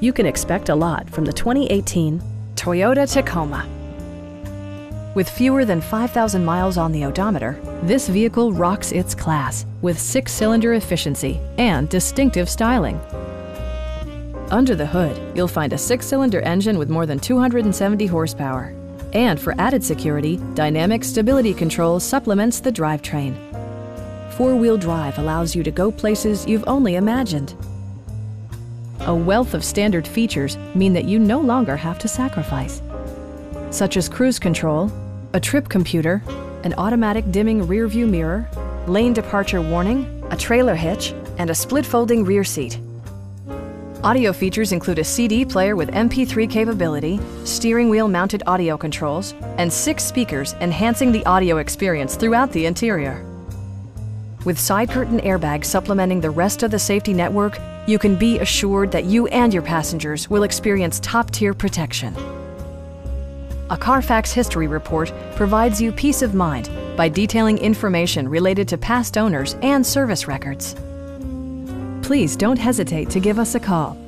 You can expect a lot from the 2018 Toyota Tacoma. With fewer than 5,000 miles on the odometer, this vehicle rocks its class with 6-cylinder efficiency and distinctive styling. Under the hood, you'll find a 6-cylinder engine with more than 270 horsepower. And for added security, Dynamic Stability Control supplements the drivetrain. Four-wheel drive allows you to go places you've only imagined. A wealth of standard features mean that you no longer have to sacrifice, such as cruise control, a trip computer, an automatic dimming rearview mirror, lane departure warning, a trailer hitch, and a split folding rear seat. Audio features include a CD player with MP3 capability, steering wheel mounted audio controls, and 6 speakers enhancing the audio experience throughout the interior. With side curtain airbags supplementing the rest of the safety network, you can be assured that you and your passengers will experience top-tier protection. A Carfax history report provides you peace of mind by detailing information related to past owners and service records. Please don't hesitate to give us a call.